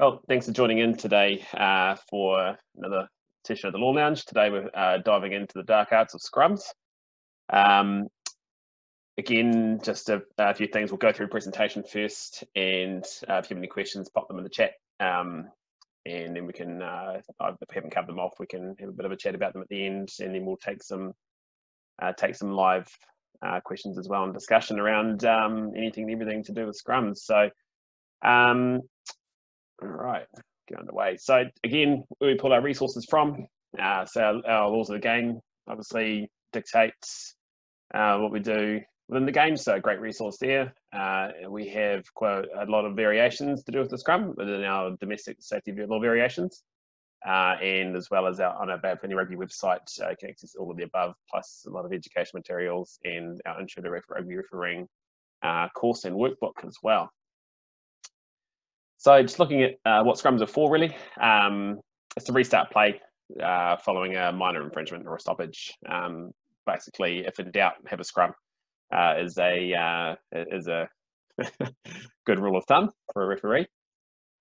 Well, thanks for joining in today for another session of the Law Lounge. Today we're diving into the dark arts of scrums. Again, just a few things. We'll go through the presentation first, and if you have any questions, pop them in the chat, and then we can, if we haven't covered them off, we can have a bit of a chat about them at the end, and then we'll take some live questions as well and discussion around anything and everything to do with scrums. So. All right, get underway. So again, where we pull our resources from. So our laws of the game obviously dictates what we do within the game. So great resource there. We have quite a lot of variations to do with the scrum within our domestic safety law variations, and as well as on our Bay of Plenty Rugby website, you can access all of the above, plus a lot of education materials and our Intro to Rugby Refereeing course and workbook as well. So just looking at what scrums are for, really. It's to restart play following a minor infringement or a stoppage. Basically, if in doubt, have a scrum is a good rule of thumb for a referee.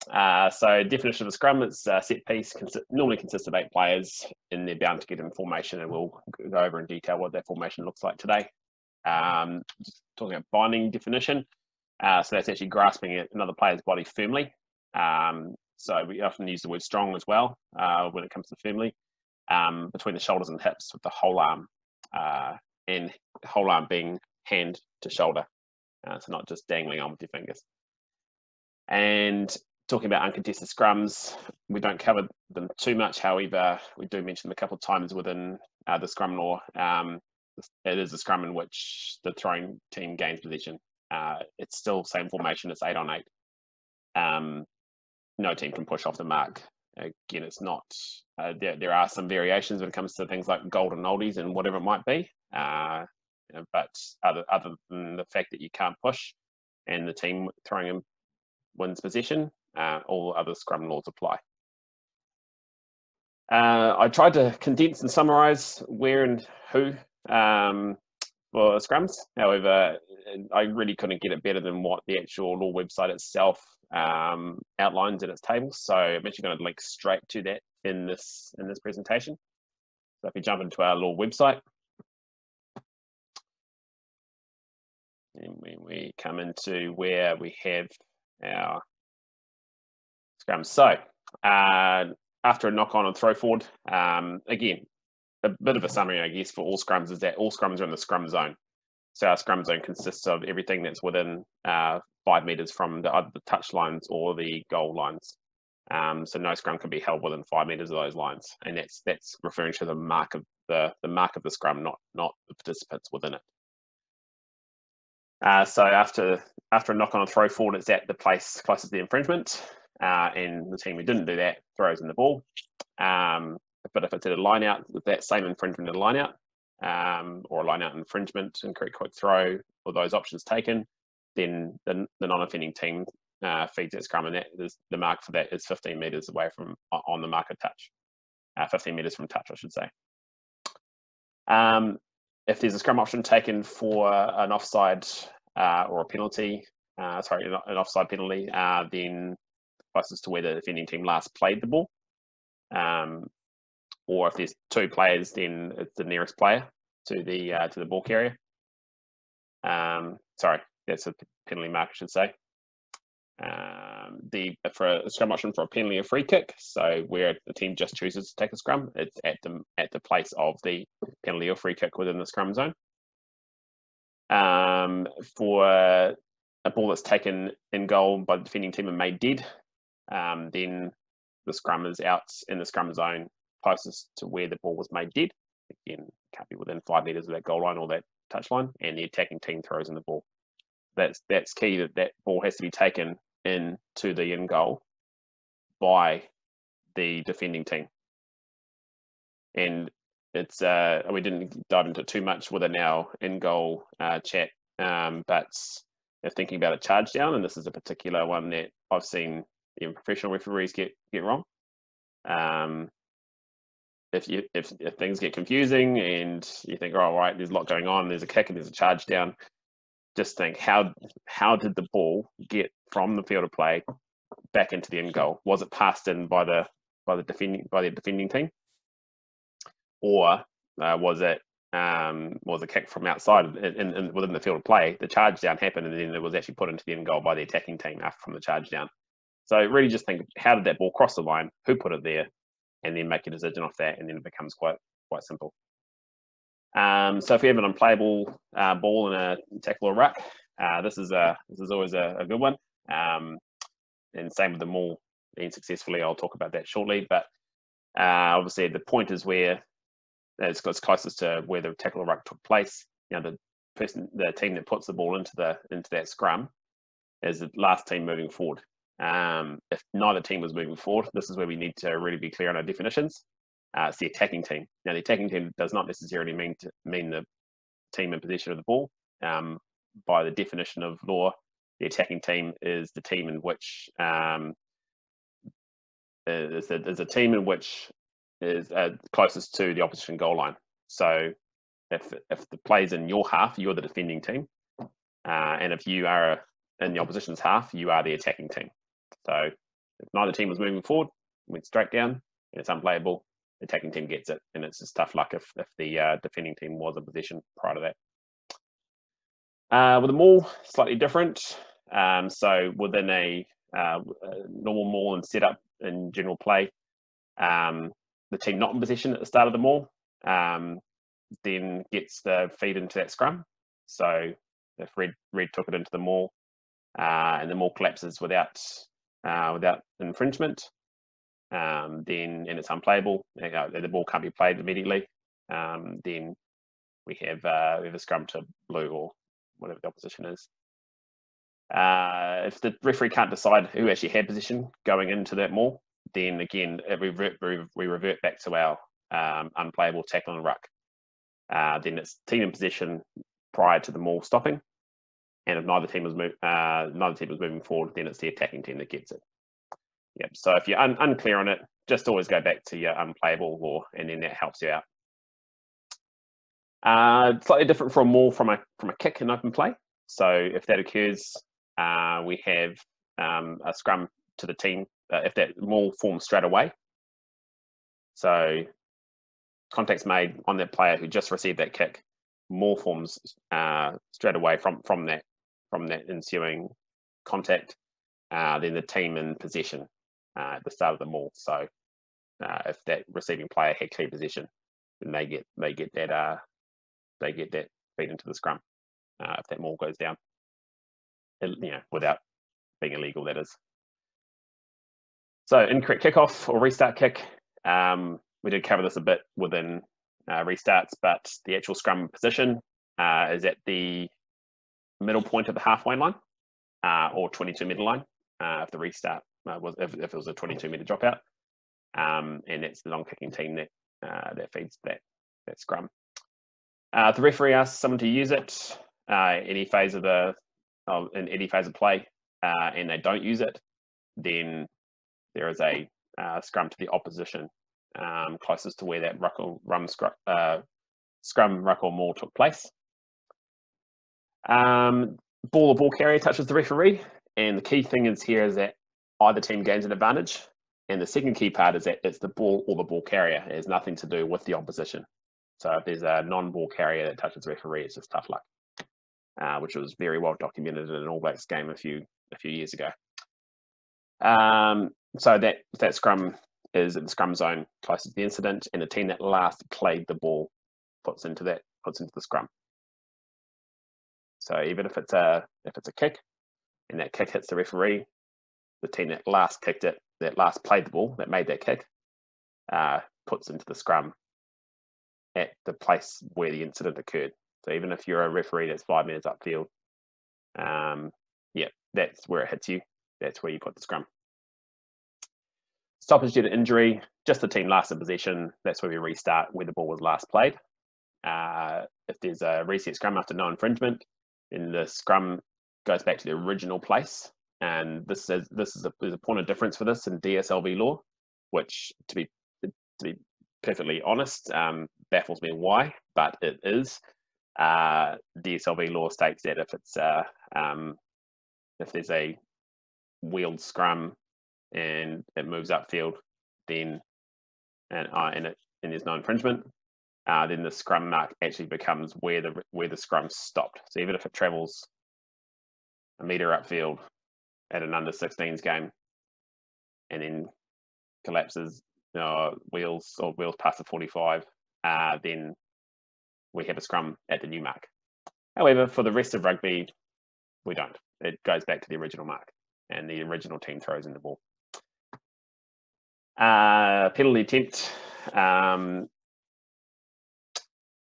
So definition of a scrum, it's a set piece, normally consists of 8 players, and they're bound to get in formation, and we'll go over in detail what that formation looks like today. Just talking about binding definition. So that's actually grasping another player's body firmly. So we often use the word strong as well when it comes to firmly, between the shoulders and hips with the whole arm, and whole arm being hand to shoulder. So not just dangling on with your fingers. And talking about uncontested scrums, we don't cover them too much. However, we do mention them a couple of times within the scrum law. It is a scrum in which the throwing team gains possession. It's still same formation, it's 8 on 8. No team can push off the mark. Again, it's not, there are some variations when it comes to things like golden oldies and whatever it might be, but other than the fact that you can't push and the team throwing him wins possession, all other scrum laws apply. I tried to condense and summarise where and who for scrums. However, I really couldn't get it better than what the actual law website itself outlines in its tables. So I'm actually going to link straight to that in this presentation. So if you jump into our law website, and when we come into where we have our scrums. So after a knock on and throw forward, again, a bit of a summary, I guess, for all scrums is that all scrums are in the scrum zone. So our scrum zone consists of everything that's within 5 metres from the either the touch lines or the goal lines. So no scrum can be held within 5 metres of those lines, and that's referring to the mark of the mark of the scrum, not the participants within it. So after a knock on a throw forward, it's at the place closest to the infringement, and the team who didn't do that throws in the ball. But if it's at a line out with that same infringement at a line out, or a line out infringement, incorrect quick throw, or those options taken, then the non-offending team feeds that scrum, and that is, the mark for that is 15 metres away from on the mark of touch, 15 metres from touch, I should say. If there's a scrum option taken for an offside or a penalty, sorry, an offside penalty, then closest to where the defending team last played the ball. Or if there's 2 players, then it's the nearest player to the ball carrier. Sorry, that's a penalty mark, I should say. For a scrum option for a penalty or free kick, so where the team just chooses to take a scrum, it's at the place of the penalty or free kick within the scrum zone. For a ball that's taken in goal by the defending team and made dead, then the scrum is out in the scrum zone, closest to where the ball was made dead. Again, can't be within 5 metres of that goal line or that touch line, and the attacking team throws in the ball. That's key, that ball has to be taken in to the end goal by the defending team. And it's we didn't dive into it too much within our end goal chat, but if thinking about a charge down, and this is a particular one that I've seen even professional referees get wrong. If things get confusing and you think, oh, all right, there's a lot going on, there's a kick and there's a charge down, just think, how did the ball get from the field of play back into the end goal? Was it passed in by the defending team, or was it a kick from outside in within the field of play? The charge down happened, and then it was actually put into the end goal by the attacking team after from the charge down. So really, just think: how did that ball cross the line? Who put it there? And then make a decision off that, and then it becomes quite simple. So if you have an unplayable ball in a tackle or ruck, this is always a good one. And same with the maul being successfully. I'll talk about that shortly. But obviously, the point is where it's closest to where the tackle or ruck took place. You know, the team that puts the ball into that scrum is the last team moving forward. If neither team was moving forward, this is where we need to really be clear on our definitions. It's the attacking team. Now, the attacking team does not necessarily mean the team in possession of the ball. By the definition of law, the attacking team is the team in which is closest to the opposition goal line. So, if the play's in your half, you're the defending team, and if you are in the opposition's half, you are the attacking team. So, if neither team was moving forward, went straight down, and it's unplayable, the attacking team gets it, and it's just tough luck if the defending team was in possession prior to that. With a maul, slightly different. So within a normal maul and setup in general play, the team not in possession at the start of the maul then gets the feed into that scrum. So if Red took it into the maul and the maul collapses without infringement, then it's unplayable. The ball can't be played immediately. Then we have a scrum to blue or whatever the opposition is. If the referee can't decide who actually had possession going into that maul, then again we revert back to our unplayable tackle and ruck. Then it's team in possession prior to the maul stopping, and if neither team was moving forward, then it's the attacking team that gets it. Yep. So if you're unclear on it, just always go back to your unplayable law, and then that helps you out. Slightly different from maul from a kick in open play. So if that occurs, we have a scrum to the team if that maul forms straight away. So contact's made on that player who just received that kick. Maul forms straight away from that ensuing contact. Then the team in possession at the start of the maul. So if that receiving player had clear possession, then they get that feed into the scrum if that maul goes down, without being illegal, that is. So incorrect kickoff or restart kick, we did cover this a bit within restarts, but the actual scrum position is at the middle point of the halfway line or 22-metre line if the restart if it was a 22-metre dropout, and that's the non-kicking team that feeds that scrum. If the referee asks someone to use it in any phase of play, and they don't use it, then there is a scrum to the opposition closest to where that ruck or scrum, ruck or maul took place. Ball or ball carrier touches the referee, and the key thing is here is that either team gains an advantage, and the second key part is that it's the ball or the ball carrier. It has nothing to do with the opposition. So if there's a non-ball carrier that touches the referee, it's just tough luck, which was very well documented in an All Blacks game a few years ago. So that scrum is in the scrum zone closest to the incident, and the team that last played the ball puts into the scrum. So even if it's a kick, and that kick hits the referee, the team that last kicked it, that last played the ball, that made that kick, puts into the scrum at the place where the incident occurred. So even if you're a referee that's 5 minutes upfield, that's where it hits you. That's where you put the scrum. Stoppage due to injury, just the team last in possession. That's where we restart, where the ball was last played. If there's a reset scrum after no infringement, then the scrum goes back to the original place. And there's a point of difference for this in DSLV law, which to be perfectly honest, baffles me why, but it is. DSLV law states that if there's a wheeled scrum and it moves upfield, then and there's no infringement, then the scrum mark actually becomes where the scrum stopped. So even if it travels a meter upfield at an under 16s game and then collapses, wheels past the 45, then we have a scrum at the new mark. However, for the rest of rugby, we don't. It goes back to the original mark and the original team throws in the ball. Penalty attempt.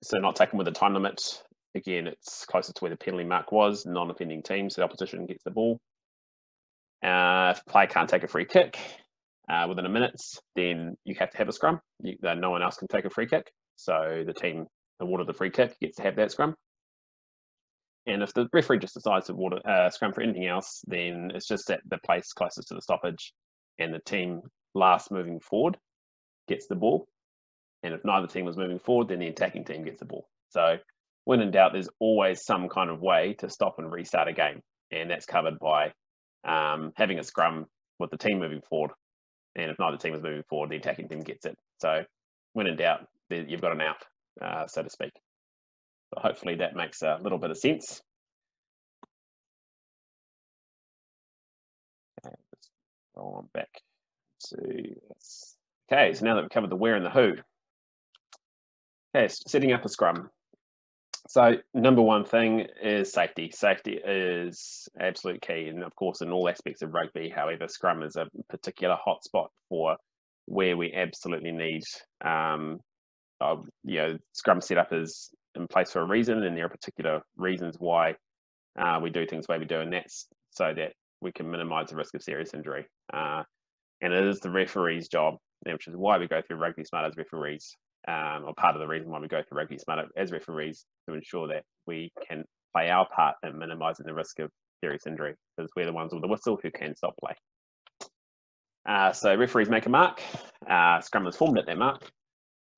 So not taken with a time limit. Again, it's closer to where the penalty mark was, non-offending team, so the opposition gets the ball. If a player can't take a free kick within a minute, then you have to have a scrum. No one else can take a free kick. So the team awarded the free kick gets to have that scrum. And if the referee just decides to award a scrum for anything else, then it's just at the place closest to the stoppage and the team last moving forward gets the ball. And if neither team was moving forward, then the attacking team gets the ball. So when in doubt, there's always some kind of way to stop and restart a game. And that's covered by having a scrum with the team moving forward. And if neither team is moving forward, the attacking team gets it. So when in doubt, you've got an out, so to speak. But hopefully that makes a little bit of sense. Okay, let's roll on back to this. Okay, so now that we've covered the where and the who. Okay, so setting up a scrum. So number one thing is safety. Safety is absolute key, and of course in all aspects of rugby. However, scrum is a particular hotspot for where we absolutely need scrum setup is in place for a reason, and there are particular reasons why we do things the way we do, and that's so that we can minimize the risk of serious injury. And it is the referee's job, which is why we go through Rugby Smart as referees, or part of the reason why we go through Rugby Smart as referees, to ensure that we can play our part in minimizing the risk of serious injury, because we're the ones with the whistle who can stop play. So referees make a mark, scrum is formed at that mark,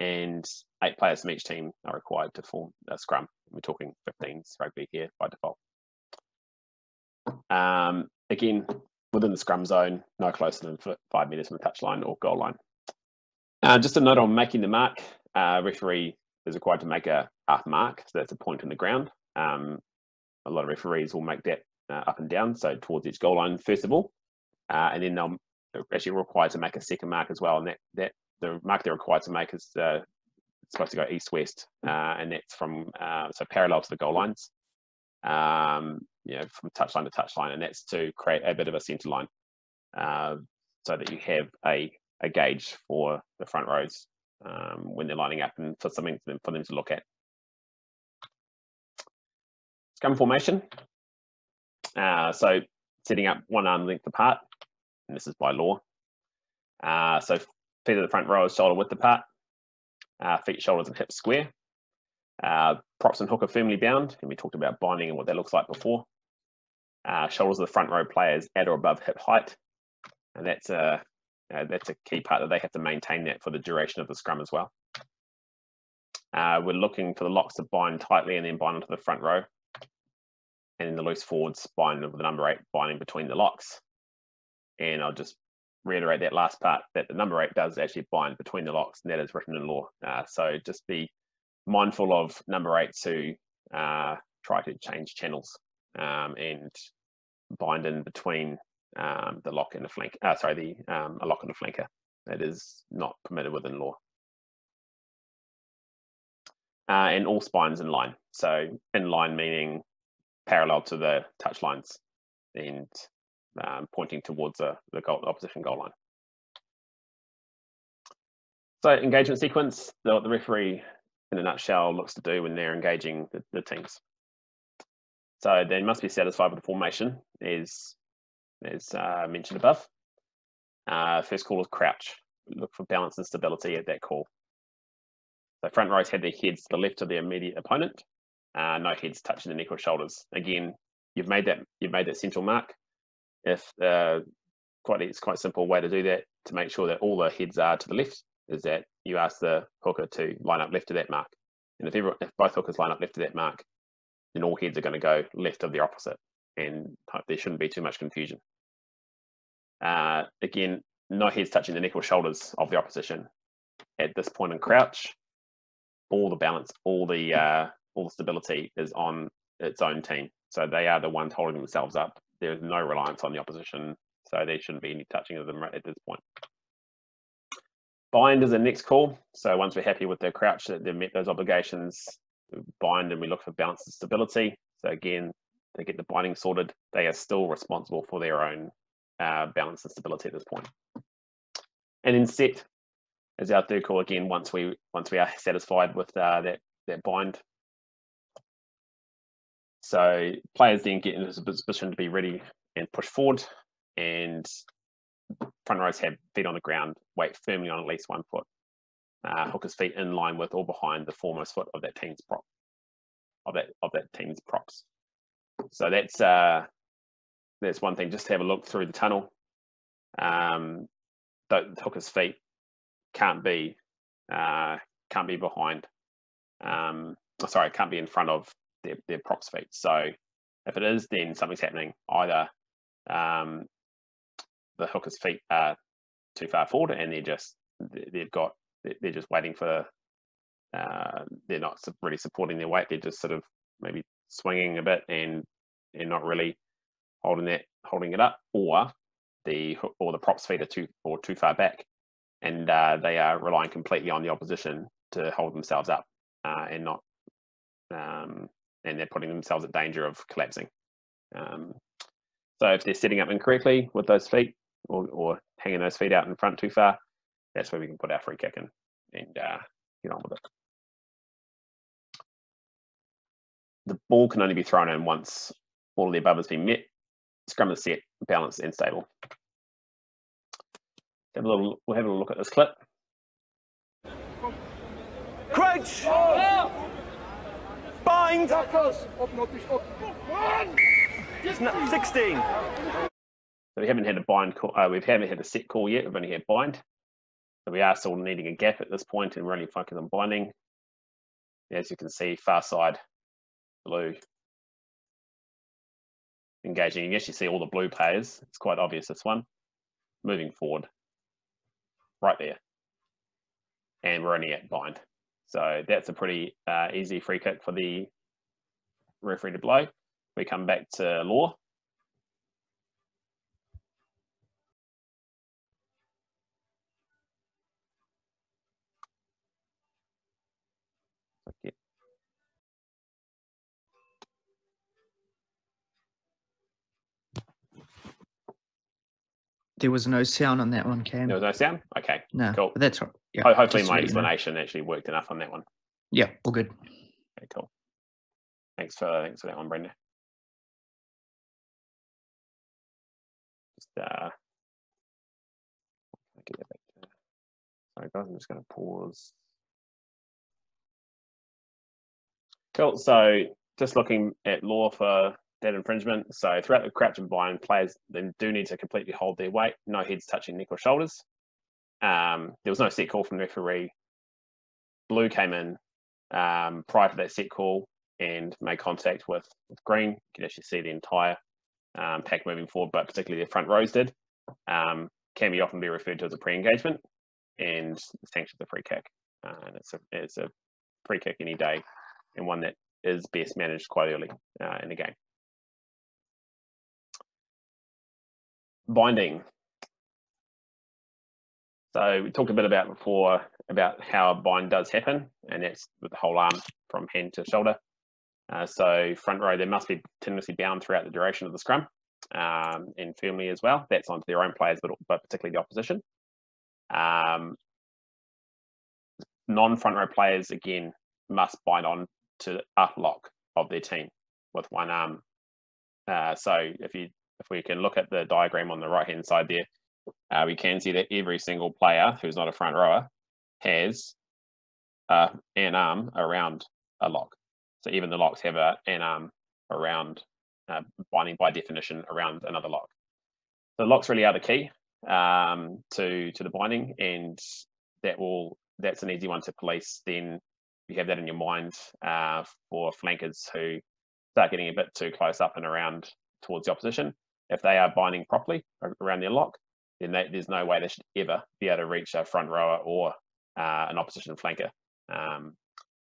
and 8 players from each team are required to form a scrum. We're talking 15s rugby here by default. Again, within the scrum zone, no closer than 5 metres from the touchline or goal line. Just a note on making the mark, referee is required to make a half mark, so that's a point in the ground. A lot of referees will make that up and down, so towards each goal line first of all, and then they'll actually required to make a second mark as well, and the mark they're required to make is supposed to go east-west, and that's from so parallel to the goal lines, from touchline to touchline, and that's to create a bit of a centre line, so that you have a gauge for the front rows when they're lining up, and for something for them to look at. Scrum formation. So setting up one arm length apart, and this is by law. So feet of the front row is shoulder width apart. Feet, shoulders and hips square. Props and hook are firmly bound, and we talked about binding and what that looks like before. Shoulders of the front row players at or above hip height, and that's a key part that they have to maintain that for the duration of the scrum as well. We're looking for the locks to bind tightly and then bind onto the front row, and then the loose forwards bind with the number 8 binding between the locks. And I'll just reiterate that last part, that the number 8 does actually bind between the locks, and that is written in law. So just be mindful of number 8 to try to change channels and bind in between the lock and the flank. A lock and a flanker. That is not permitted within law. And all spines in line. So in line meaning parallel to the touch lines, and pointing towards the opposition goal line. So engagement sequence, what the referee in a nutshell looks to do when they're engaging the teams. So they must be satisfied with the formation, as mentioned above. First call is crouch. Look for balance and stability at that call. So front rows had their heads to the left of their immediate opponent. No heads touching the neck or shoulders. Again, you've made that central mark. It's quite a simple way to do that, to make sure that all the heads are to the left, is that you ask the hooker to line up left of that mark. And if both hookers line up left of that mark, then all heads are going to go left of their opposite, and there shouldn't be too much confusion. Again, no heads touching the neck or shoulders of the opposition. At this point in crouch, all the balance, all the stability is on its own team. So they are the ones holding themselves up. There is no reliance on the opposition. So there shouldn't be any touching of them at this point. Bind is the next call. So once we're happy with their crouch, that they've met those obligations, bind, and we look for balance and stability. So again, they get the binding sorted. They are still responsible for their own balance and stability at this point. And then set is our third call. Again, once we are satisfied with that bind. So players then get into a position to be ready and push forward, and front rows have feet on the ground, weight firmly on at least one foot. Hooker's feet in line with or behind the foremost foot of that team's prop, of that team's props. So that's one thing. Just to have a look through the tunnel. The hooker's feet can't be behind. Sorry, can't be in front of their props feet. So if it is, then something's happening. Either the hooker's feet are too far forward, and they're just waiting for. They're not really supporting their weight. They're just sort of maybe swinging a bit and not really holding it up, or the props feet are too far back, and they are relying completely on the opposition to hold themselves up, and not and they're putting themselves at danger of collapsing. So if they're setting up incorrectly with those feet, or hanging those feet out in front too far, that's where we can put our free kick in and get on with it. The ball can only be thrown in once all of the above has been met. Scrum is set, balanced and stable. We'll have a look at this clip. Crouch! Oh. Bind! Up. 16. So we haven't had a bind call. We haven't had a set call yet. We've only had bind. So we are still needing a gap at this point, and we're only focused on binding. As you can see, far side, blue, engaging. You can actually see all the blue players. It's quite obvious, this one. Moving forward, right there. And we're only at bind. So that's a pretty easy free kick for the referee to blow. We come back to Law. Okay. There was no sound on that one, Cam. There was no sound? Okay. No. Cool. That's right. Yeah, hopefully my explanation actually worked enough on that one. Yeah, all good. Okay, cool. Thanks for that one, Brenda. Sorry guys, I'm just going to pause. Cool, so just looking at Law for that infringement. So throughout the crouch and bind, players then do need to completely hold their weight, no heads touching neck or shoulders. There was no set call from the referee. Blue came in prior to that set call and made contact with green. You can actually see the entire pack moving forward, but particularly the front rows did. Can be often be referred to as a pre-engagement, and sanctioned the free kick. And it's a free kick any day, and one that is best managed quite early in the game. Binding. So we talked a bit about before about how a bind does happen, and that's with the whole arm from hand to shoulder. So front row, they must be continuously bound throughout the duration of the scrum, and firmly as well. That's onto their own players, but particularly the opposition. Non-front row players, again, must bind on to the up lock of their team with one arm. So if we can look at the diagram on the right-hand side there, we can see that every single player who's not a front rower has an arm around a lock. So even the locks have an arm around, binding by definition around another lock. The locks really are the key to the binding, and that's an easy one to police. Then you have that in your mind for flankers who start getting a bit too close up and around towards the opposition. If they are binding properly around their lock, then there's no way they should ever be able to reach a front rower or an opposition flanker,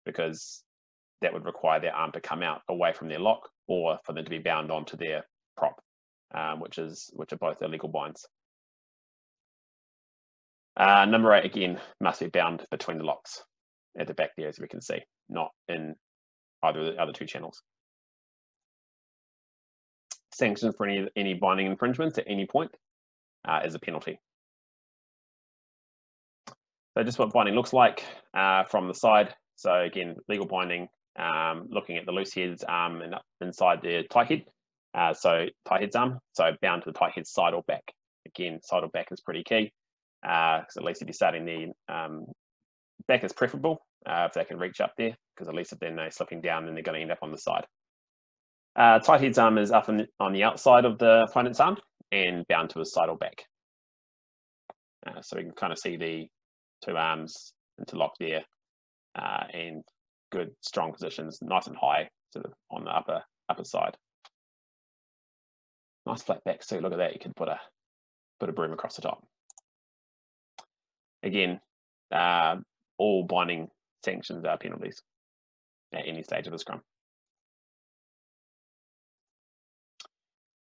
because that would require their arm to come out away from their lock, or for them to be bound onto their prop, which are both illegal binds. Number 8 again must be bound between the locks at the back there, as we can see, not in either of the other two channels. Sanctions for any binding infringements at any point is a penalty. So just what binding looks like from the side. So again, legal binding, looking at the loose head's arm and inside the tight head. So tight head's arm, so bound to the tight head's side or back. Again, side or back is pretty key, because at least if you're starting the back is preferable, if they can reach up there, because at least if they're slipping down, then they're going to end up on the side. Tight head's arm is up on the outside of the opponent's arm and bound to his side or back. So we can kind of see the two arms interlock there, and good strong positions, nice and high, sort of on the upper side. Nice flat back too. Look at that. You can put a broom across the top. Again, all binding sanctions are penalties at any stage of the scrum.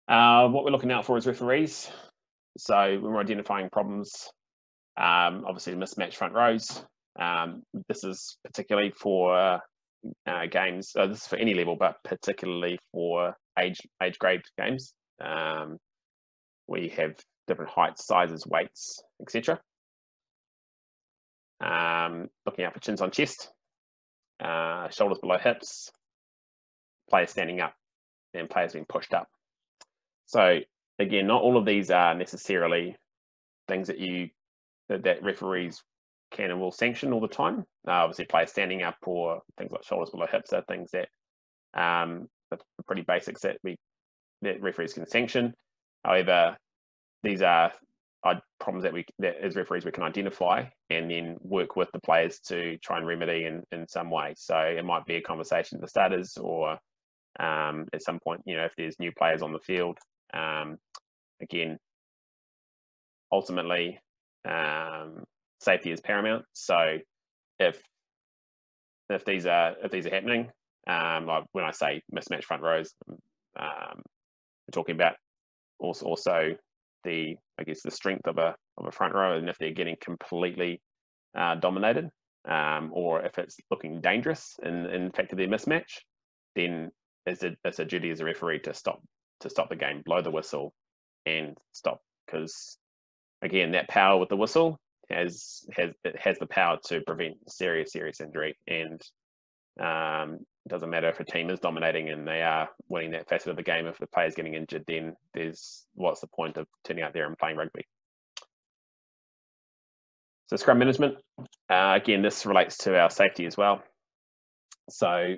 What we're looking out for is referees. So when we're identifying problems, obviously mismatched front rows. This is particularly for games. This is for any level, but particularly for age grade games. We have different heights, sizes, weights, etc. Looking out for chins on chest, shoulders below hips, players standing up, and players being pushed up. So again, not all of these are necessarily things that that referees can and will sanction all the time. Obviously, players standing up or things like shoulders below hips are things that are pretty basics that referees can sanction. However, these are problems that as referees we can identify and then work with the players to try and remedy in some way. So it might be a conversation for starters, or at some point, if there's new players on the field. Again, ultimately, safety is paramount. So if these are happening, like when I say mismatched front rows, we're talking about also the, I guess, the strength of a front row, and if they're getting completely dominated, or if it's looking dangerous in fact of their mismatch, then it's a duty as a referee to stop the game, blow the whistle, and stop, because again, that power with the whistle has the power to prevent serious injury, and it doesn't matter if a team is dominating and they are winning that facet of the game. If the player's getting injured, then what's the point of turning out there and playing rugby? So scrum management, again, this relates to our safety as well. So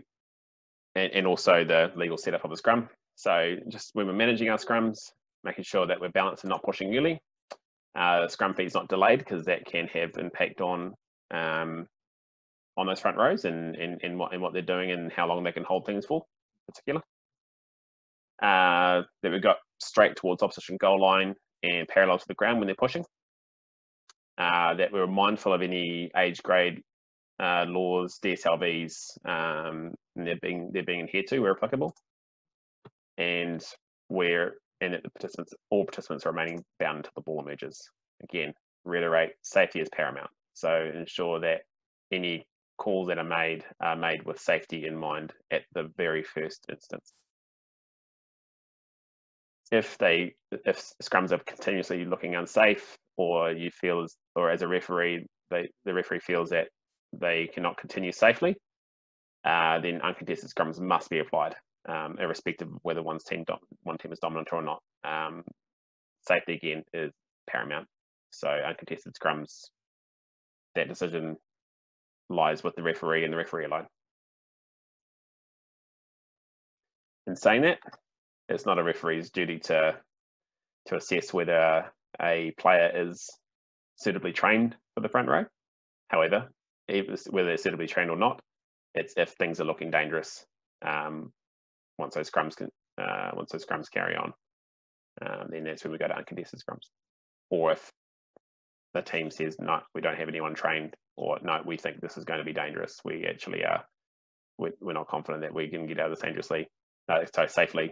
and also the legal setup of the scrum. So just when we're managing our scrums, making sure that we're balanced and not pushing early. The scrum fee's not delayed, because that can have impact on those front rows and what they're doing and how long they can hold things for, in particular. Then we've got straight towards opposition goal line and parallel to the ground when they're pushing. That we're mindful of any age grade laws, DSLVs, and they're being adhered to where applicable, and that all participants are remaining bound until the ball emerges. Again, reiterate, safety is paramount. So ensure that any calls that are made with safety in mind at the very first instance. If scrums are continuously looking unsafe, or you feel, or as a referee, the referee feels that they cannot continue safely, then uncontested scrums must be applied, irrespective of whether one team is dominant or not. Safety again is paramount. So uncontested scrums, that decision lies with the referee and the referee alone. In saying that, it's not a referee's duty to assess whether a player is suitably trained for the front row. However, whether they're suitably trained or not, it's if things are looking dangerous, once those scrums carry on, then that's when we go to uncontested scrums. or if the team says, no, we don't have anyone trained, or no, we think this is going to be dangerous, we actually are, we're not confident that we can get out of this safely,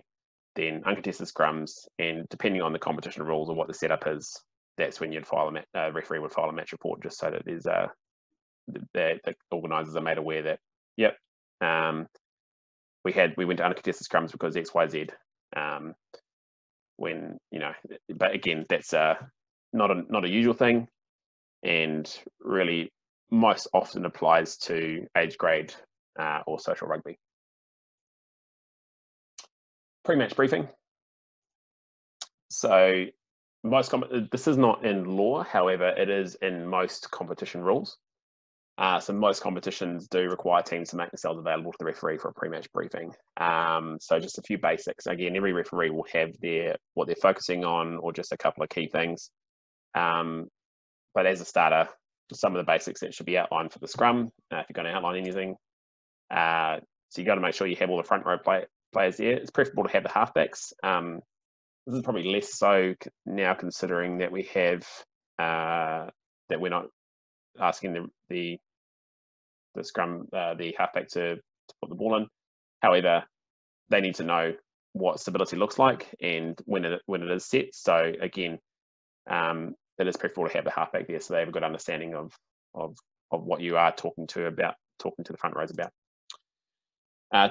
then uncontested scrums, and depending on the competition rules or what the setup is, that's when you'd file a referee would file a match report, just so that there's a, the organisers are made aware that, yep, we went to uncontested scrums because X, Y, Z. When, you know, but again, that's not a usual thing, and really most often applies to age grade or social rugby. Pre-match briefing. So this is not in law, however, it is in most competition rules. So most competitions do require teams to make themselves available to the referee for a pre-match briefing. So just a few basics. Again, every referee will have what they're focusing on, or just a couple of key things. But as a starter, some of the basics that should be outlined for the scrum, if you're going to outline anything. So you've got to make sure you have all the front row players there. It's preferable to have the halfbacks. This is probably less so now, considering that we have that we're not asking the scrum, the halfback to put the ball in. However, they need to know what stability looks like and when it is set. So again, it is preferable to have the halfback there so they have a good understanding of what you are talking to the front rows about.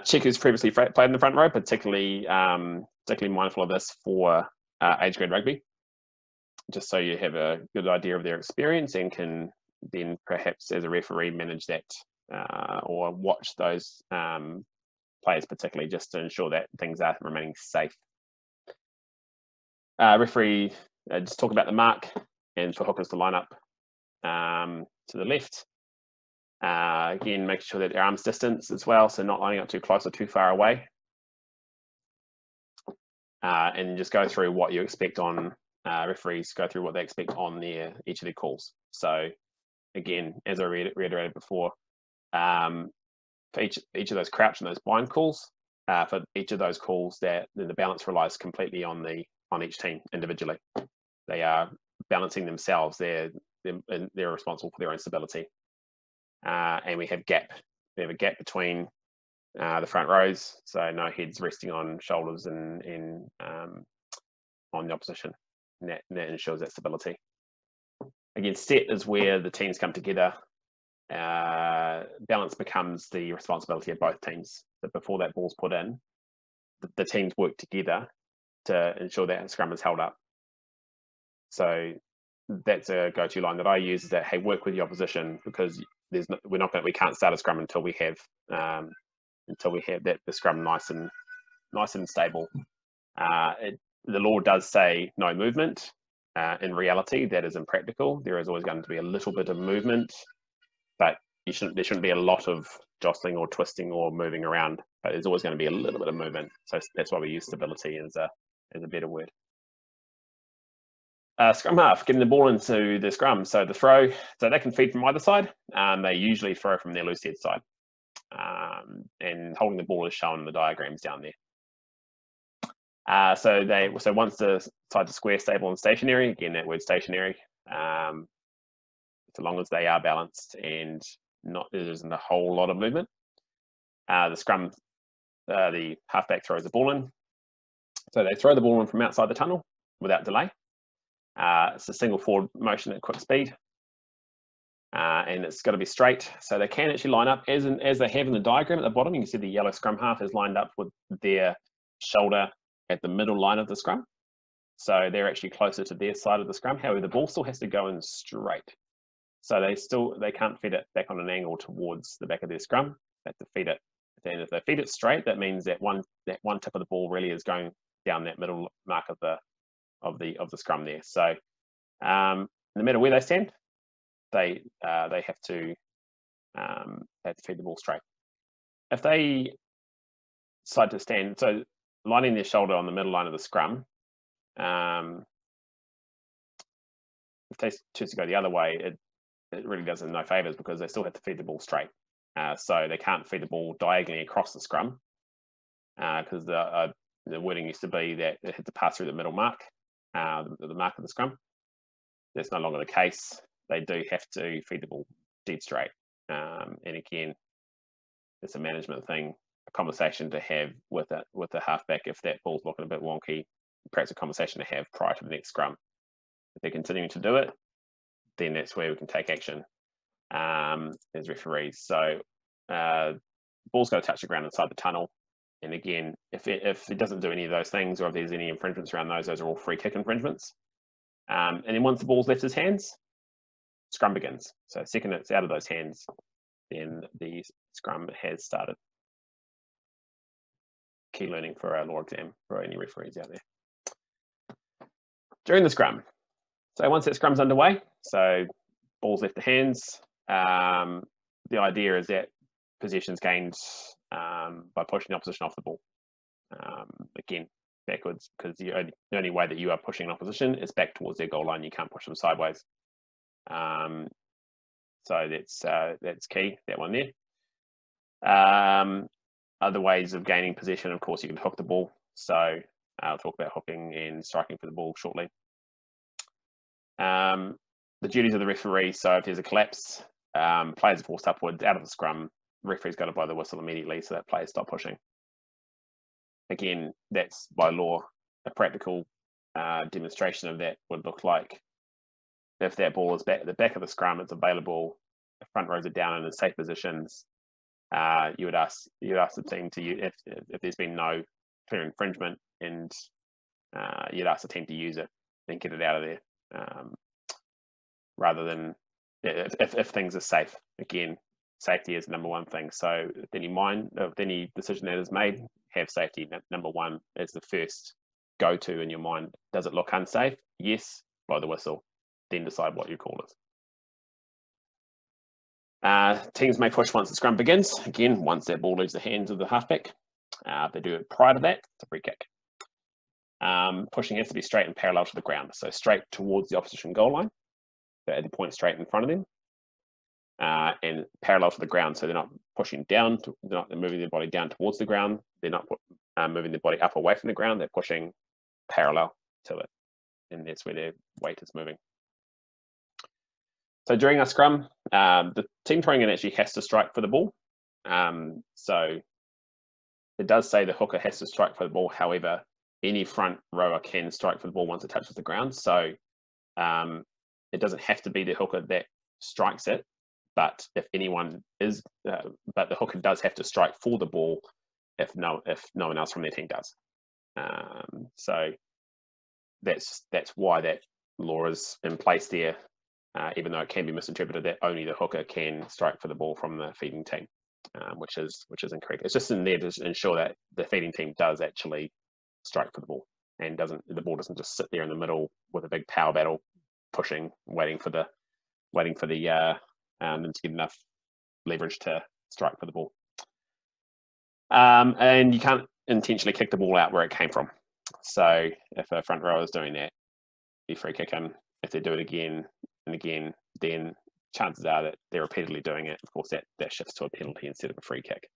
Check who's previously played in the front row, particularly mindful of this for age grade rugby, just so you have a good idea of their experience and can then perhaps as a referee manage that or watch those players particularly, just to ensure that things are remaining safe. Referee, just talk about the mark and for hookers to line up to the left. Again, making sure that their arm's distance as well, so not lining up too close or too far away. And just go through what you expect on referees, go through what they expect on each of their calls. So again, as I reiterated before, for each of those crouch and those blind calls, for each of those calls, that the balance relies completely on each team individually. They are balancing themselves. They're responsible for their own stability. And we have gap. We have a gap between the front rows, so no heads resting on shoulders and on the opposition. And that ensures that stability. Again, set is where the teams come together. Balance becomes the responsibility of both teams. But before that ball's put in, the teams work together to ensure that scrum is held up. So that's a go-to line that I use, is that, hey, work with the opposition, because we can't start a scrum until we have the scrum nice and stable. The law does say no movement. In reality, that is impractical. There is always going to be a little bit of movement, but there shouldn't be a lot of jostling or twisting or moving around, but there's always going to be a little bit of movement. So that's why we use stability as a better word. Scrum half, getting the ball into the scrum. So the throw, so they can feed from either side, and they usually throw from their loose head side. And holding the ball is shown in the diagrams down there. So once the sides are square, stable and stationary, again that word stationary, so long as they are balanced and there isn't a whole lot of movement, the halfback throws the ball in. So they throw the ball in from outside the tunnel without delay. It's a single forward motion at quick speed, and it's got to be straight. So they can actually line up as they have in the diagram at the bottom. You can see the yellow scrum half is lined up with their shoulder at the middle line of the scrum, so they're actually closer to their side of the scrum. However, the ball still has to go in straight, so they can't feed it back on an angle towards the back of their scrum. They have to feed it, and if they feed it straight, that means that one tip of the ball really is going down that middle mark of the scrum there. So no matter where they stand, they have to feed the ball straight. If they decide to stand, so lining their shoulder on the middle line of the scrum, if they choose to go the other way, it really does them no favours, because they still have to feed the ball straight. So they can't feed the ball diagonally across the scrum, because the wording used to be that it had to pass through the middle mark, the mark of the scrum. That's no longer the case. They do have to feed the ball dead straight. And again, it's a management thing, a conversation to have with the halfback. If that ball's looking a bit wonky, perhaps a conversation to have prior to the next scrum. If they're continuing to do it, then that's where we can take action as referees. So ball's got to touch the ground inside the tunnel. And again, if it doesn't do any of those things, or if there's any infringements around those are all free kick infringements. And then once the ball's left his hands, scrum begins. So the second it's out of those hands, then the scrum has started. Key learning for our law exam for any referees out there. During the scrum, so once that scrum's underway, so ball's left the hands, the idea is that possession's gained by pushing the opposition off the ball. Again, backwards, because the only way that you are pushing an opposition is back towards their goal line. You can't push them sideways. So that's key, that one there. Other ways of gaining possession, of course, you can hook the ball. So I'll talk about hooking and striking for the ball shortly. The duties of the referee. So if there's a collapse, players are forced upwards out of the scrum. The referee's got to blow the whistle immediately so that players stop pushing. Again, that's by law. A practical demonstration of that would look like if that ball is back at the back of the scrum, it's available. The front rows are down in safe positions. You would ask the team to use, if there's been no clear infringement, and you'd ask the team to use it and get it out of there. Rather than if things are safe. Again, safety is the number one thing. So if any decision that is made, have safety number one as the first go-to in your mind. Does it look unsafe? Yes, blow the whistle, then decide what you call it. Teams may push once the scrum begins. Again, once that ball leaves the hands of the halfback. They do it prior to that, it's a free kick. Pushing has to be straight and parallel to the ground. So straight towards the opposition goal line. At the point straight in front of them and parallel to the ground. So they're not pushing down, they're not moving their body down towards the ground. They're not moving their body up away from the ground. They're pushing parallel to it. And that's where their weight is moving. So during our scrum, the team throwing in actually has to strike for the ball. So it does say the hooker has to strike for the ball. However, any front rower can strike for the ball once it touches the ground. So it doesn't have to be the hooker that strikes it, but if anyone is, but the hooker does have to strike for the ball if no one else from their team does. So that's why that law is in place there, even though it can be misinterpreted that only the hooker can strike for the ball from the feeding team, which is incorrect. It's just in there to ensure that the feeding team does actually strike for the ball and the ball doesn't just sit there in the middle with a big power battle. Pushing, waiting for them to get enough leverage to strike for the ball. And you can't intentionally kick the ball out where it came from. So if a front rower is doing that, be free kicking. If they do it again and again, then chances are that they're repeatedly doing it. Of course, that shifts to a penalty instead of a free kick.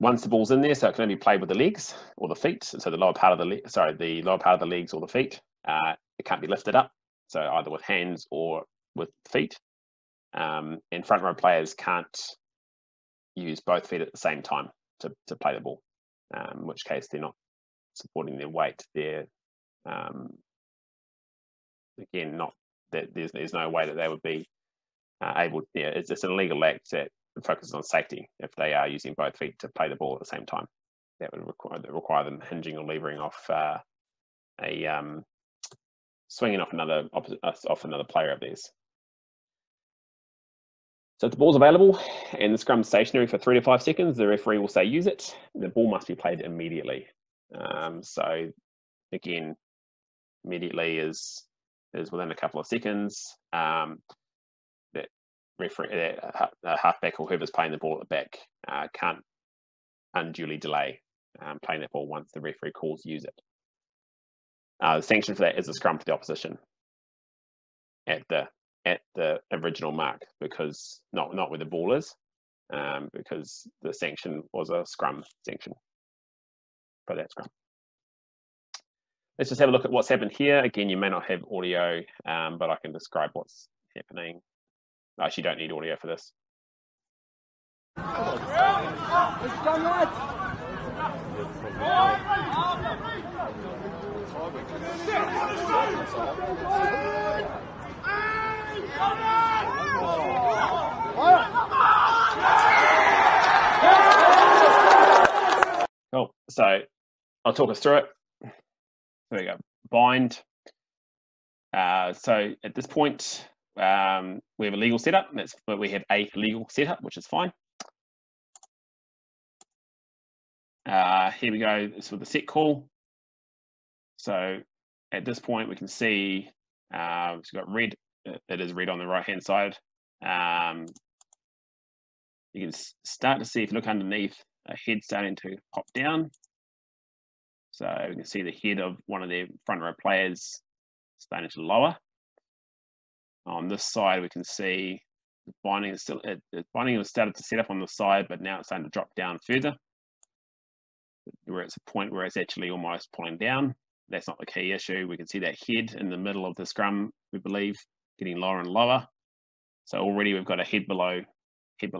Once the ball's in there, so it can only be played with the legs or the feet. So the lower part of the legs or the feet. It can't be lifted up, so either with hands or with feet. And front row players can't use both feet at the same time to play the ball. In which case they're not supporting their weight. They're again not that there's no way that they would be able. Yeah, it's an illegal act that focuses on safety. If they are using both feet to play the ball at the same time, that would require them hinging or levering off swinging off another player of theirs. So if the ball's available and the scrum's stationary for 3 to 5 seconds, the referee will say use it. The ball must be played immediately. So again, immediately is within a couple of seconds. Referee, the halfback or whoever's playing the ball at the back can't unduly delay playing that ball once the referee calls use it. The sanction for that is a scrum for the opposition at the original mark, because not where the ball is, because the sanction was a scrum sanction for that scrum. Let's just have a look at what's happened here. Again, you may not have audio, but I can describe what's happening. I actually don't need audio for this. Cool. So I'll talk us through it. There we go. Bind. So at this point, we have a legal setup. That's where we have a legal setup, which is fine. Here we go. This was the set call. So at this point, we can see it's got red. It is red on the right hand side. You can start to see, if you look underneath, a head starting to pop down. So we can see the head of one of their front row players starting to lower. On this side, we can see the binding is still, the binding was started to set up on the side, but now it's starting to drop down further, where it's a point where it's actually almost pulling down. That's not the key issue. We can see that head in the middle of the scrum, we believe, getting lower and lower. So already we've got a head below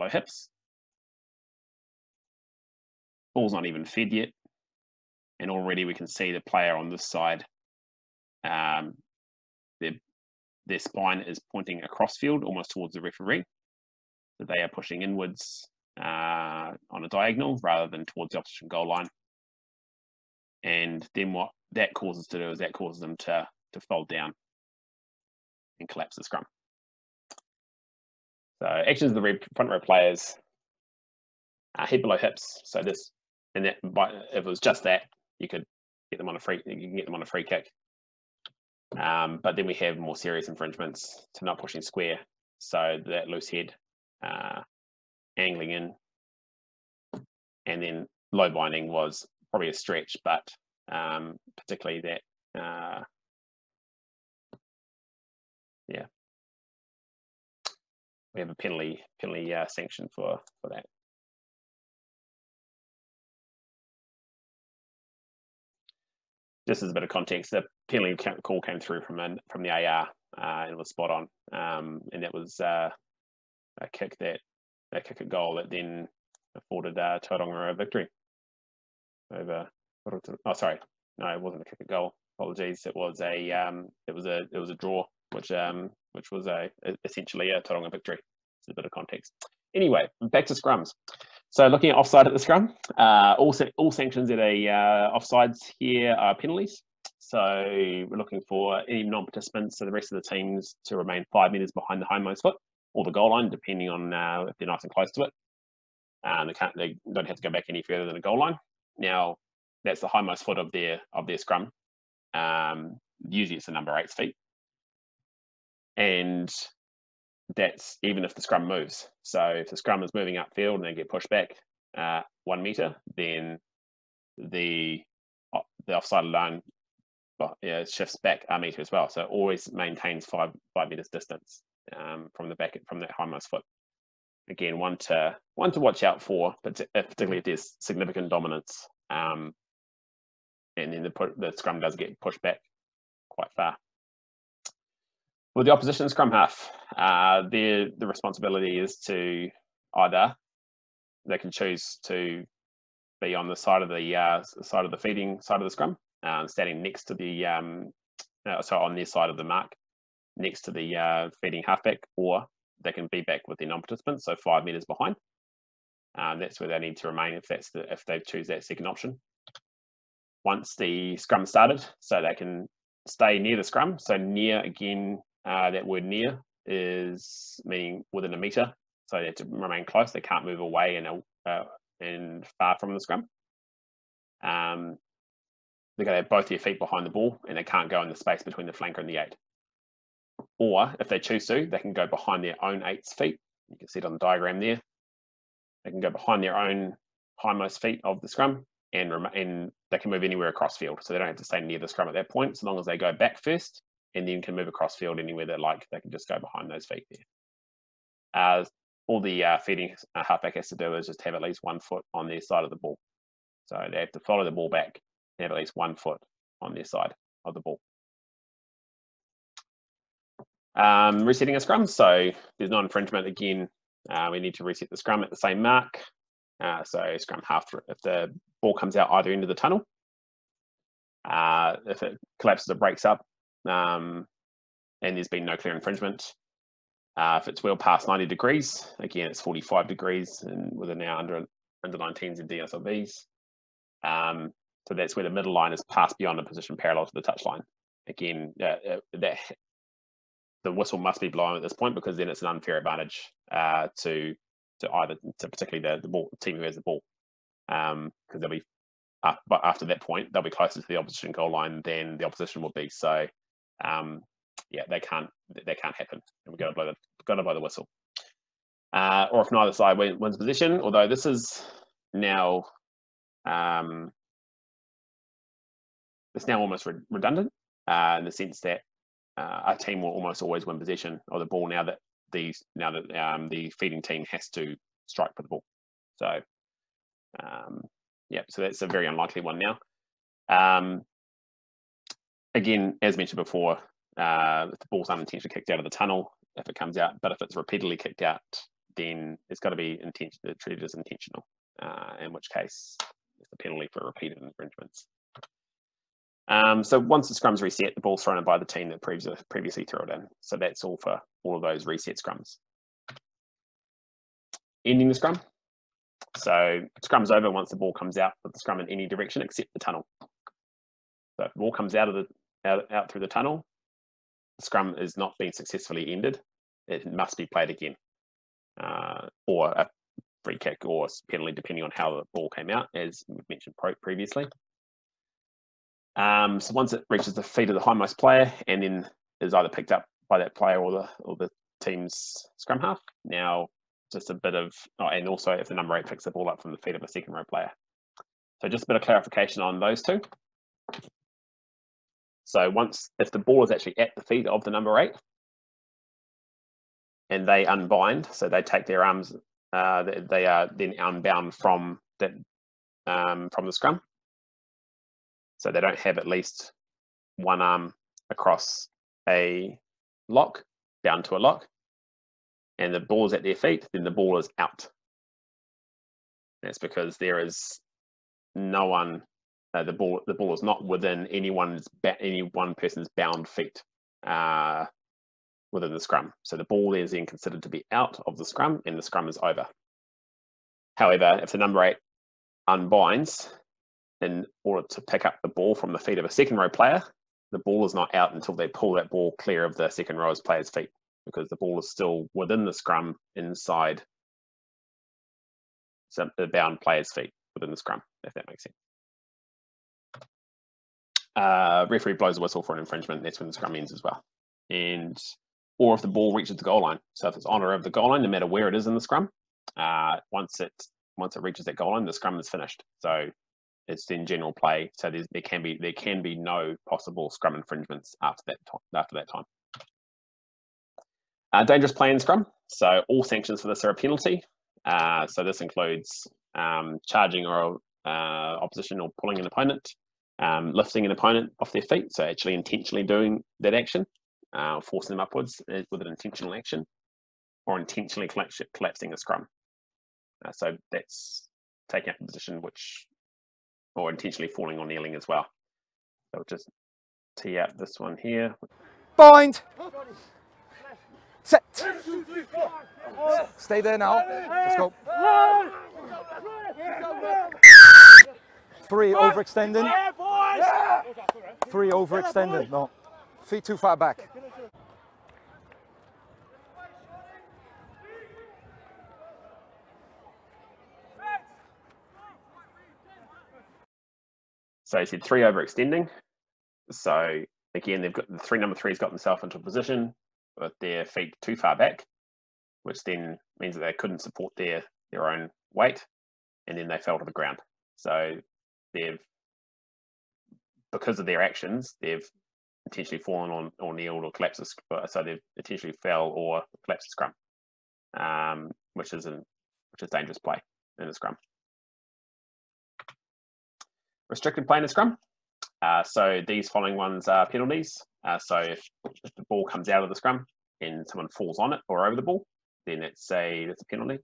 hips. Ball's not even fed yet. And already we can see the player on this side, their spine is pointing across field, almost towards the referee. So they are pushing inwards on a diagonal rather than towards the opposition goal line. And then what that causes to do is that causes them to fold down and collapse the scrum. So actions of the front row players are head below hips. So this, and that, if it was just that, you could get them on a free, you can get them on a free kick. But then we have more serious infringements to not pushing square. So that loose head, angling in, and then low binding was probably a stretch, but particularly that, yeah, we have a penalty sanction for that. Just as a bit of context, the penalty call came through from the AR and was spot on, and that was a kick that kick a goal that then afforded Tauranga a victory over. Oh, sorry, no, it wasn't a kick at goal. Apologies, it was a draw, which was essentially a Tauranga victory. It's a bit of context. Anyway, back to scrums. So looking at offside at the scrum, all sanctions at a offsides here are penalties. So we're looking for any non-participants, so the rest of the teams, to remain 5 metres behind the hindmost foot or the goal line, depending on if they're nice and close to it. They don't have to go back any further than the goal line. Now, that's the hindmost foot of their scrum. Usually it's the number 8 feet. And that's even if the scrum moves. So if the scrum is moving upfield and they get pushed back 1 metre, then the offside line, well, yeah, it shifts back a metre as well. So it always maintains five metres distance from that hindmost foot. Again, one to watch out for, particularly if there's significant dominance. And then the scrum does get pushed back quite far. With the opposition scrum half, the responsibility is to either, they can choose to be on the side of the feeding side of the scrum, standing next to the on their side of the mark, next to the feeding halfback, or they can be back with their non-participants, so 5 metres behind. That's where they need to remain if they choose that second option. Once the scrum started, so they can stay near the scrum. So near, again, that word near is meaning within a metre. So they have to remain close. They can't move away and far from the scrum. They're going to have both their feet behind the ball, and they can't go in the space between the flanker and the 8. Or if they choose to, they can go behind their own 8's feet. You can see it on the diagram there. They can go behind their own hindmost feet of the scrum, and they can move anywhere across field. So they don't have to stay near the scrum at that point, so long as they go back first and then can move across field anywhere they like. They can just go behind those feet there. All the feeding halfback has to do is just have at least 1 foot on their side of the ball. So they have to follow the ball back and have at least 1 foot on their side. of the ball. Resetting a scrum, so there's no infringement again. We need to reset the scrum at the same mark. So scrum half through, if the ball comes out either end of the tunnel, if it collapses or breaks up, and there's been no clear infringement. If it's well past 90 degrees, again, it's 45 degrees and within our under 19s and DSLVs. So that's where the middle line is passed beyond a position parallel to the touchline. Again, the whistle must be blown at this point, because then it's an unfair advantage to particularly the team who has the ball, because they'll be after that point they'll be closer to the opposition goal line than the opposition will be. So yeah, they can't happen, and we've got to blow the whistle. Or if neither side wins possession, although this is now it's now almost redundant in the sense that our team will almost always win possession of the ball now that the feeding team has to strike for the ball. So yeah, so that's a very unlikely one now. Again, as mentioned before, if the ball's unintentionally kicked out of the tunnel, if it comes out, but if it's repeatedly kicked out, then it's got to be treated as intentional, in which case it's the penalty for repeated infringements. So once the scrum's reset, the ball's thrown in by the team that previously threw it in. So that's all for all of those reset scrums. Ending the scrum. So scrum's over once the ball comes out with the scrum in any direction except the tunnel. So if the ball comes out through the tunnel, the scrum is not being successfully ended. It must be played again, or a free kick or penalty, depending on how the ball came out, as we mentioned previously. So once it reaches the feet of the hindmost player and then is either picked up by that player or the team's scrum half. Now, just a bit of, and also if the number 8 picks the ball up from the feet of a second row player. So just a bit of clarification on those two. So once, if the ball is actually at the feet of the number 8 and they unbind, so they take their arms, they are then unbound from the scrum. So they don't have at least one arm across a lock, down to a lock, and the ball's at their feet, then the ball is out. That's because there is no one, the ball is not within any one person's bound feet within the scrum. So the ball is then considered to be out of the scrum and the scrum is over. However, if the number 8 unbinds, in order to pick up the ball from the feet of a second row player, the ball is not out until they pull that ball clear of the second row's player's feet, because the ball is still within the scrum inside the bound player's feet within the scrum, if that makes sense. Referee blows the whistle for an infringement, that's when the scrum ends as well. And, or if the ball reaches the goal line. So if it's on or over the goal line, no matter where it is in the scrum, once it reaches that goal line, the scrum is finished. So it's in general play, so there can be no possible scrum infringements after that time. Dangerous play in scrum. So all sanctions for this are a penalty. So this includes charging or opposition or pulling an opponent, lifting an opponent off their feet. So actually intentionally doing that action, forcing them upwards with an intentional action, or intentionally collapsing a scrum. So that's taking up a position, which, or intentionally falling or kneeling as well. So just tee up this one here. Bind! Set! Stay there now. Let's go. 3 overextending. 3 overextending. No. Feet too far back. So he said 3 overextending. So again, they've got the number three's got themselves into a position with their feet too far back, which then means that they couldn't support their own weight, and then they fell to the ground. So they've, because of their actions, they've intentionally fallen on or kneeled or collapsed. So they've intentionally fell or collapsed the scrum, which is dangerous play in the scrum. Restricted play in a scrum. So these following ones are penalties. So if the ball comes out of the scrum and someone falls on it or over the ball, then that's a penalty.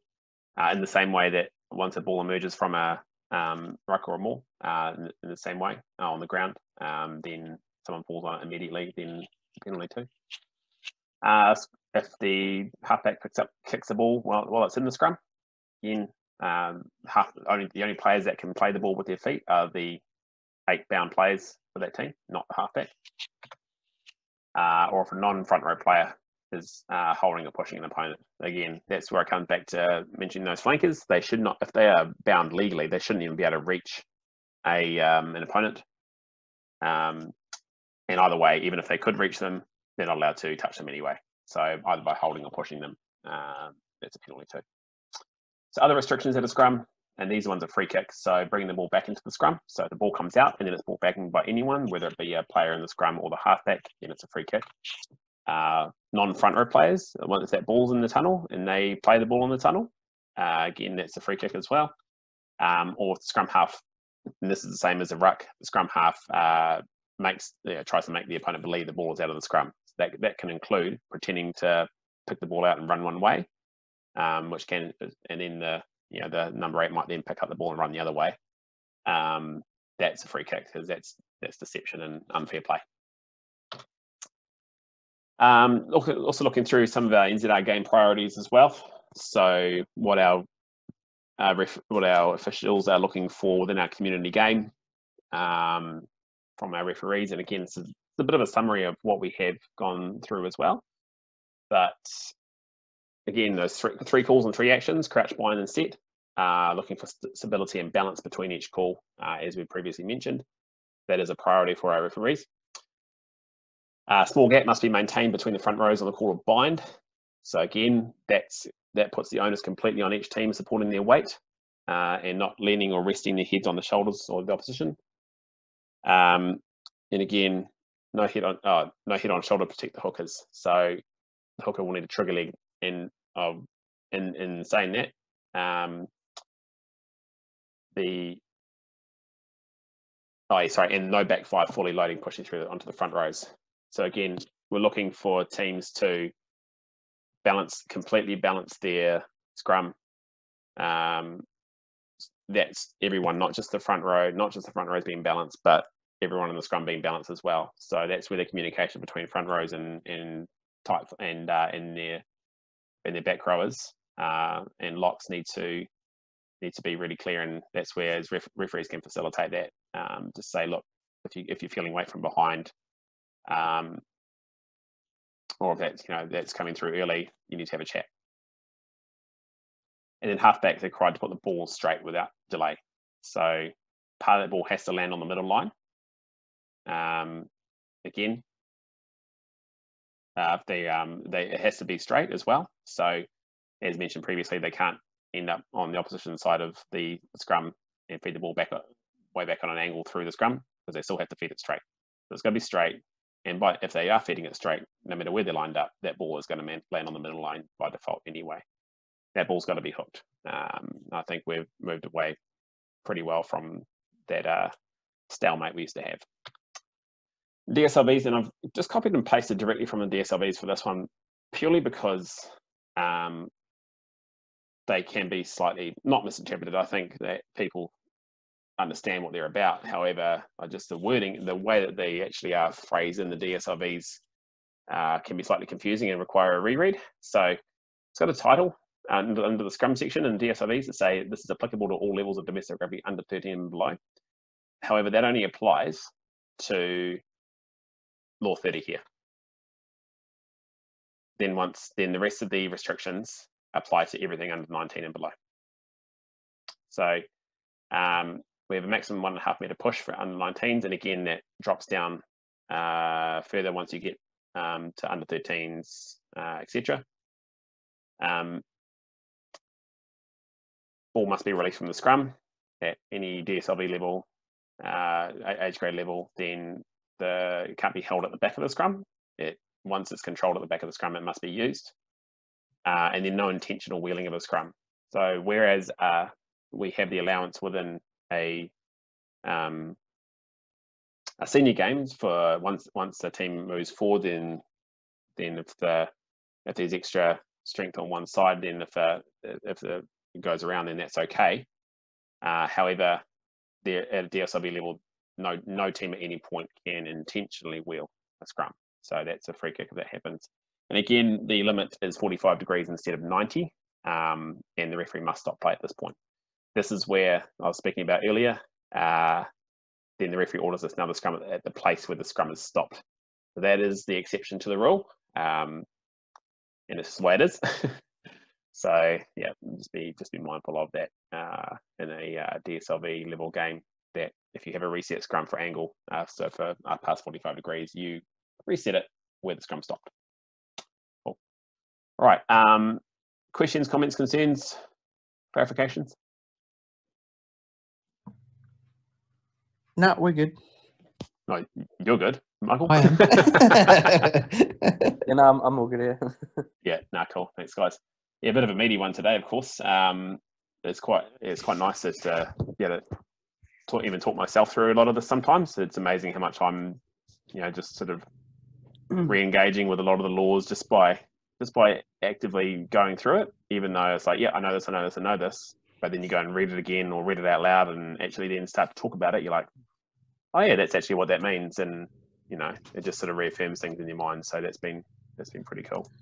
In the same way that once a ball emerges from a ruck or a maul, in the same way on the ground, then someone falls on it immediately, then penalty too. If the halfback kicks the ball while it's in the scrum, again, the only players that can play the ball with their feet are the 8 bound players for that team, not the halfback. Or if a non-front row player is holding or pushing an opponent. Again, that's where I come back to mentioning those flankers. They should not, if they are bound legally, they shouldn't even be able to reach an opponent. And either way, even if they could reach them, they're not allowed to touch them anyway. So either by holding or pushing them, that's a penalty too. So other restrictions at a scrum, and these ones are free kicks. So bringing the ball back into the scrum. So the ball comes out and then it's brought back in by anyone, whether it be a player in the scrum or the halfback, then it's a free kick. Non-front row players, once that ball's in the tunnel and they play the ball in the tunnel, again, that's a free kick as well. Or scrum half, and this is the same as a ruck, the scrum half tries to make the opponent believe the ball is out of the scrum. So that can include pretending to pick the ball out and run one way, and then the number 8 might then pick up the ball and run the other way. That's a free kick because that's deception and unfair play. Also looking through some of our NZR game priorities as well. So what our officials are looking for within our community game from our referees. And again, this is a bit of a summary of what we have gone through as well. But again, those three calls and 3 actions, crouch, bind and set, looking for stability and balance between each call, as we previously mentioned. That is a priority for our referees. Small gap must be maintained between the front rows on the call of bind. So again, that puts the onus completely on each team supporting their weight and not leaning or resting their heads on the shoulders or the opposition. And again, no head on shoulder protect the hookers. So the hooker will need a trigger leg. And in saying that, and no back 5 fully loading pushing through onto the front rows. So again, we're looking for teams to completely balance their scrum. That's everyone, not just the front row, not just the front rows being balanced, but everyone in the scrum being balanced as well. So that's where the communication between front rows and their back rowers and locks need to be really clear, and that's where as referees can facilitate that. Just say, look, if you're feeling weight from behind, or if that's coming through early, you need to have a chat. And then halfbacks are required to put the ball straight without delay. So part of that ball has to land on the middle line. Again, it has to be straight as well. So as mentioned previously, they can't end up on the opposition side of the scrum and feed the ball way back on an angle through the scrum, because they still have to feed it straight. So it's going to be straight, and if they are feeding it straight, no matter where they're lined up, that ball is going to land on the middle line by default anyway. That ball's got to be hooked. I think we've moved away pretty well from that stalemate we used to have. DSLVs, and I've just copied and pasted directly from the DSLVs for this one, purely because they can be slightly, not misinterpreted. I think that people understand what they're about. However, just the wording, the way that they actually are phrased in the DSLVs can be slightly confusing and require a reread. So it's got a title under the scrum section in DSLVs that say this is applicable to all levels of domestic rugby under 13 and below. However, that only applies to Law 30 here. Then the rest of the restrictions apply to everything under 19 and below. So we have a maximum 1.5 metre push for under 19s, and again that drops down further once you get to under 13s, etc. Ball must be released from the scrum at any DSLV level, age grade level. Then it can't be held at the back of the scrum. Once it's controlled at the back of the scrum, it must be used. And then no intentional wheeling of a scrum. So whereas we have the allowance within a senior games for once the team moves forward, then if there's extra strength on one side, then if it goes around, then that's okay. However, there at a DSLV level, no team at any point can intentionally wheel a scrum. So that's a free kick if that happens. And again, the limit is 45 degrees instead of 90, and the referee must stop play at this point. This is where I was speaking about earlier. Then the referee orders another scrum at the place where the scrum is stopped. So that is the exception to the rule, and this is the way it is. So yeah, just be mindful of that in a DSLV level game. That if you have a reset scrum for angle, so for past 45 degrees, you reset it where the scrum stopped. Cool. All right. Questions, comments, concerns, clarifications? No, we're good. No, you're good, Michael. I am. Yeah, no, I'm all good here. Yeah, no, cool. Thanks, guys. Yeah, a bit of a meaty one today, of course. It's quite nice that to even talk myself through a lot of this sometimes. It's amazing how much I'm, just sort of re-engaging with a lot of the laws just by actively going through it, even though it's like, yeah, I know this. But then you go and read it again or read it out loud and actually then start to talk about it. You're like, oh yeah, that's actually what that means. And, it just sort of reaffirms things in your mind. So that's been pretty cool.